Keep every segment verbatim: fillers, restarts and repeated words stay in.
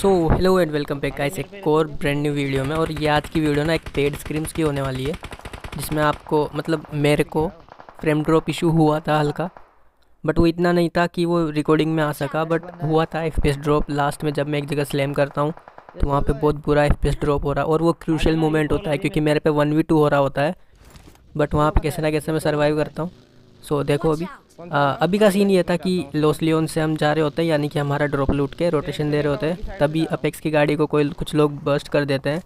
So hello and welcome back guys एक और brand new video में। और ये आज की वीडियो ना एक पेड स्क्रीम्स की होने वाली है, जिसमें आपको मतलब मेरे को फ्रेम ड्रॉप इशू हुआ था हल्का, बट वो इतना नहीं था कि वो रिकॉर्डिंग में आ सका, बट हुआ था एफपीएस ड्रॉप। लास्ट में जब मैं एक जगह स्लैम करता हूँ तो वहाँ पे बहुत बुरा एफपीएस ड्रॉप हो रहा है, और वो क्रूशियल मोमेंट होता है क्योंकि मेरे पे वन वी टू हो रहा होता है, बट वहाँ पे कैसे ना कैसे मैं सर्वाइव करता हूँ। सो देखो अभी आ, अभी का सीन ये था कि लॉस लियोन से हम जा रहे होते हैं, यानी कि हमारा ड्रॉप लूट के रोटेशन दे रहे होते हैं, तभी अपेक्स की गाड़ी को कोई कुछ लोग बस्ट कर देते हैं।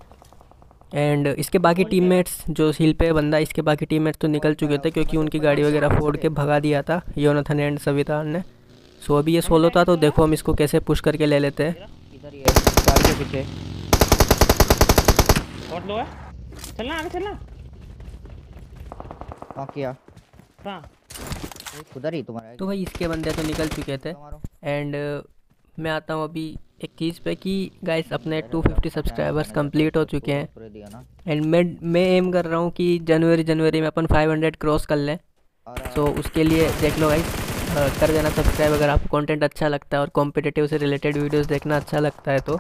एंड इसके बाकी टीममेट्स जो हिल पे बंदा, इसके बाकी टीममेट्स तो निकल चुके थे क्योंकि उनकी गाड़ी वगैरह फोड़ के भगा दिया था योनाथन एंड सविता ने। सो अभी ये सोलो था, तो देखो हम इसको कैसे पुश करके ले लेते हैं। इधर ये कार के पीछे और लो है, चलना आगे चलना का किया हां उधर ही तुम्हारा। तो भाई इसके बंदे तो निकल चुके थे। एंड मैं आता हूँ अभी एक चीज़ पे कि गाइस अपने टू फिफ्टी सब्सक्राइबर्स कंप्लीट हो चुके हैं, एंड मैं मैं एम कर रहा हूँ कि जनवरी जनवरी में अपन फाइव हंड्रेड क्रॉस कर लें। सो so, उसके लिए देख लो गाइस, कर देना सब्सक्राइब अगर आपको कंटेंट अच्छा लगता है और कॉम्पिटिटिव से रिलेटेड वीडियोस देखना अच्छा लगता है। तो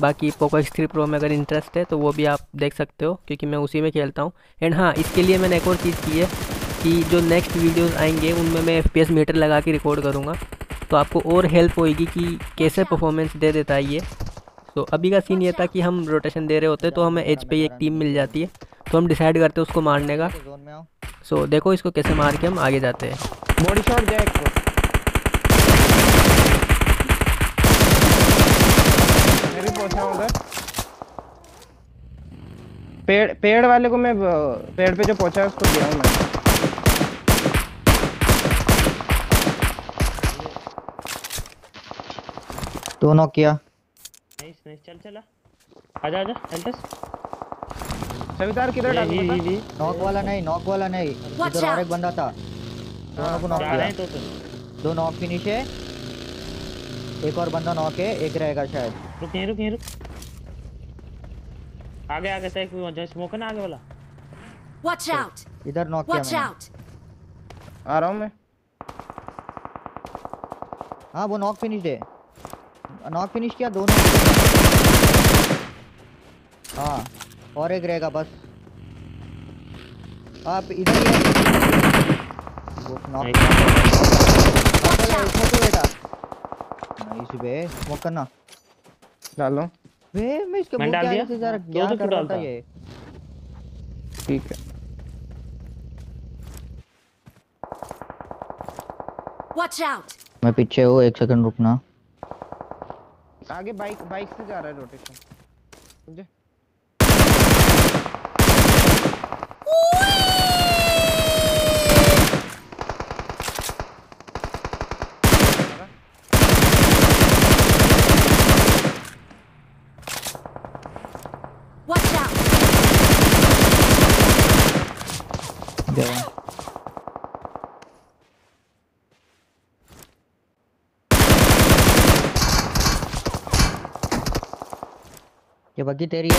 बाकी पोको एक्स थ्री प्रो में अगर इंटरेस्ट है तो वो भी आप देख सकते हो, क्योंकि मैं उसी में खेलता हूँ। एंड हाँ, इसके लिए मैंने एक और चीज़ की है कि जो नेक्स्ट वीडियोज़ आएंगे उनमें मैं एफ पी एस मीटर लगा के रिकॉर्ड करूँगा, तो आपको और हेल्प होगी कि कैसे परफॉर्मेंस दे देता है ये। तो अभी का सीन ये था कि हम रोटेशन दे रहे होते हैं, तो हमें एज पे एक टीम मिल जाती है, तो हम डिसाइड करते हैं उसको मारने का। सो so, देखो इसको कैसे मार के हम आगे जाते हैं। बॉडी शॉट जैक मैं भी पहुंचा उधर पेड़ पेड़ वाले को, मैं पेड़ पे जो पहुंचा उसको दिया हूं मैं। दोनों किया नाइस नाइस। चल चला आजा आजा एंटस सवितार किधर डाल रहा था? नॉक वाला नहीं, नॉक वाला नहीं, इधर और एक बंदा था, दोनों को नॉक किया। तो दो नॉक फिनिश है, एक और बंदा नॉक है, एक रहेगा शायद। रुक नहीं रुक नहीं रुक, आगे आगे तक कोई जो स्मोक ना आगे वाला। वॉच आउट, इधर नॉक किया मैंने, आ रहा हूं मैं। हां वो नॉक फिनिश है, नॉक फिनिश किया दोनों। हाँ और एक रहेगा बस, आप इधर बेटा नहीं वो करना डालो वे। मैं इसके मुंह क्या से जरा क्या कर रहा था ये, ठीक है। वॉच आउट, मैं पीछे हूँ, एक सेकंड रुकना। आगे बाइक बाइक से जा रहा है रोटेशन, समझे? Watch out! Yeah. ये बग्गी तेरी है।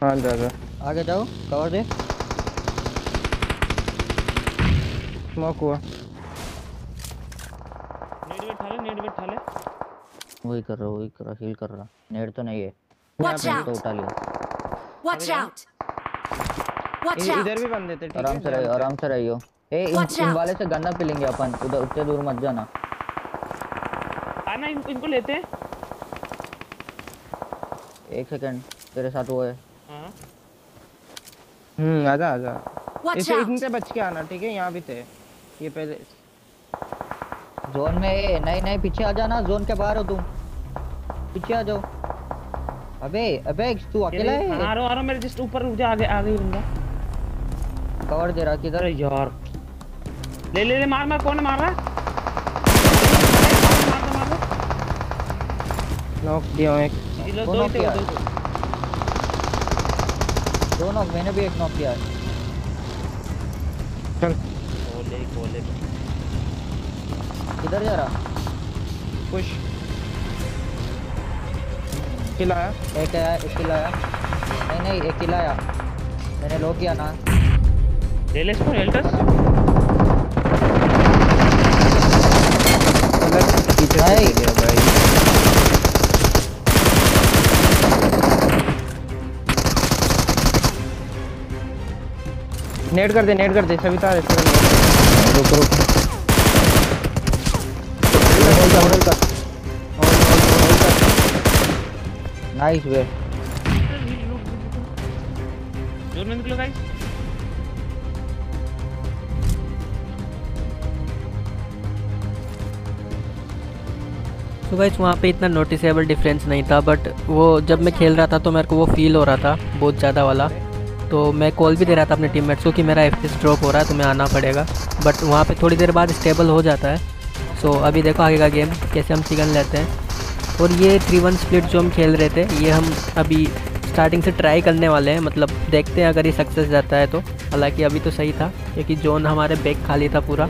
हाँ जा जा आगे जाओ, कवर दे। स्मोक हुआ, नेट पे ठाले नेट पे ठाले, वही कर रहा वही कर रहा हील कर रहा। नेट तो नहीं है, नेट तो उठा लिया। वॉच आउट वॉच आउट, इधर भी बंदे थे। आराम से रहियो आराम से रहियो, ए इन वाले से गन्ना पे लेंगे अपन, उधर उतने दूर मत जाना। आना इनको लेते हैं, एक सेकंड तेरे साथ वो है। हां हम्म आजा आजा, इसे इनसे बच के आना, ठीक है? यहां भी थे ये, पहले जोन में है। नहीं नहीं पीछे आ जाना, जोन के बाहर हो तुम, पीछे आ जाओ। अबे अबे तू अकेला है? आ रहा आ रहा मेरे जस्ट ऊपर, मुझे आगे आगे ही बंदा कवर दे रहा। किधर है यार? ले ले ले मार मार, कौन मार रहा है? नॉक दिया एक, दो दो दो नॉक, मैंने भी एक नॉक किया। चल बोले बोले किधर जा रहा? पुश किलाया, एक आया एक किलाया, नहीं नहीं एक किलाया मैंने, लो किया ना। ले ले इसको हेल्टर्स, भाई भाई नेट कर दे नेट कर दे सविता रुक रुक नाइस वे दूर में निकलो गाइस। तो गाइस वहाँ पे इतना नोटिसेबल डिफरेंस नहीं था, बट वो जब मैं खेल रहा था तो मेरे को वो फील हो रहा था बहुत ज़्यादा वाला। तो मैं कॉल भी दे रहा था अपने टीममेट्स को कि मेरा एफपीएस ड्रॉप हो रहा है, तुम्हें आना पड़ेगा। बट वहाँ पे थोड़ी देर बाद स्टेबल हो जाता है। सो अभी देखो आगे का गेम कैसे हम चिकन लेते हैं। और ये थ्री वन स्प्लिट जो हम खेल रहे थे ये हम अभी स्टार्टिंग से ट्राई करने वाले हैं, मतलब देखते हैं अगर ये सक्सेस जाता है तो। हालांकि अभी तो सही था क्योंकि जोन हमारे बैक खाली था पूरा,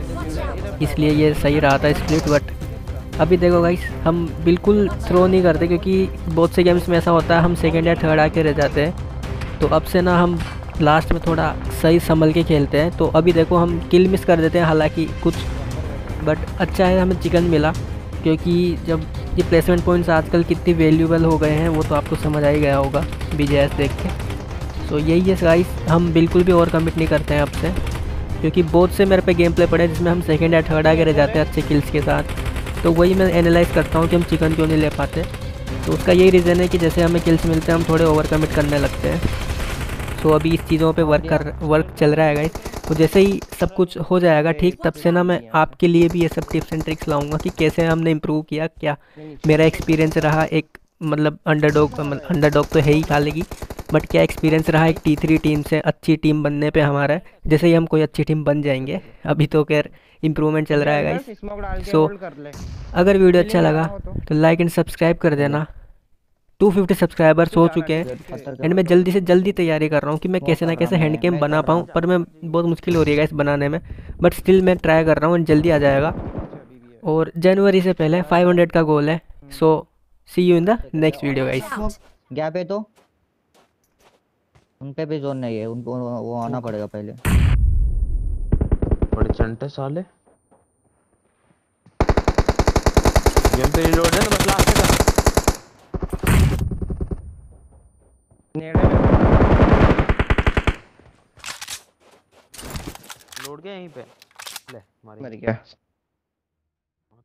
इसलिए ये सही रहा था स्प्लिट। बट अभी देखो गाइस हम बिल्कुल थ्रो नहीं करते, क्योंकि बहुत से गेम्स में ऐसा होता है हम सेकेंड या थर्ड आके रह जाते हैं। तो अब से ना हम लास्ट में थोड़ा सही संभल के खेलते हैं। तो अभी देखो हम किल मिस कर देते हैं हालांकि कुछ, बट अच्छा है हमें चिकन मिला, क्योंकि जब ये प्लेसमेंट पॉइंट्स आजकल कितनी वैल्यूएबल हो गए हैं वो तो आपको समझ आ ही गया होगा बीजीएस देख के। तो यही है गाइस, हम बिल्कुल भी ओवर कमिट नहीं करते हैं अब से, क्योंकि बहुत से मेरे पे गेम प्ले पड़े जिसमें हम सेकेंड या थर्ड आगे रह जाते हैं अच्छे किल्स के साथ। तो वही मैं एनालाइज़ करता हूँ कि हम चिकन क्यों नहीं ले पाते। तो उसका यही रीज़न है कि जैसे हमें किल्स मिलते हैं हम थोड़े ओवर कमिट करने लगते हैं। तो अभी इस चीज़ों पे वर्क कर वर्क चल रहा है गाइस। तो जैसे ही सब कुछ हो जाएगा ठीक, तब से ना मैं आपके लिए भी ये सब टिप्स एंड ट्रिक्स लाऊंगा कि कैसे हमने इम्प्रूव किया, क्या मेरा एक्सपीरियंस रहा एक मतलब अंडरडॉग अंडरडॉग तो है ही खाली की, बट क्या एक्सपीरियंस रहा एक टी थ्री टीम से अच्छी टीम बनने पे हमारा। जैसे ही हम कोई अच्छी टीम बन जाएंगे, अभी तो खैर इम्प्रूवमेंट चल रहा है गाइस। सो अगर वीडियो अच्छा लगा तो लाइक एंड सब्सक्राइब कर देना। दो सौ पचास सब्सक्राइबर्स हो चुके हैं एंड मैं जल्दी से जल्दी तैयारी कर रहा हूँ कि मैं कैसे ना कैसे हैंड कैम बना पाऊँ, पर मैं बहुत मुश्किल हो रही है गाइस बनाने में, बट स्टिल मैं ट्राई कर रहा हूँ एंड जल्दी आ जाएगा। और जनवरी से पहले पाँच सौ का गोल है। So see you in the next video guys. Gap है तो उन पे भी जोन नहीं है, उनको वो आना पड़ेगा पहले। बड़े चंटे साले गेम पे रिलोड है तो बस लास्ट तक लोड गया यहीं पे। ले मार गया पांच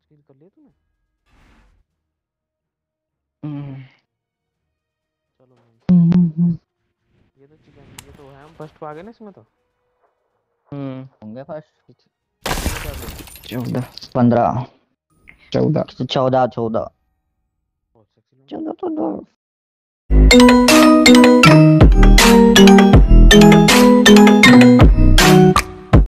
किल कर लिए तूने। चलो ये तो चिकन ये तो है, हम फर्स्ट आ गए ना इसमें तो। हम्म होंगे फर्स्ट। चौदह पंद्रह चौदह चौदह चौदह चौदह तो दो।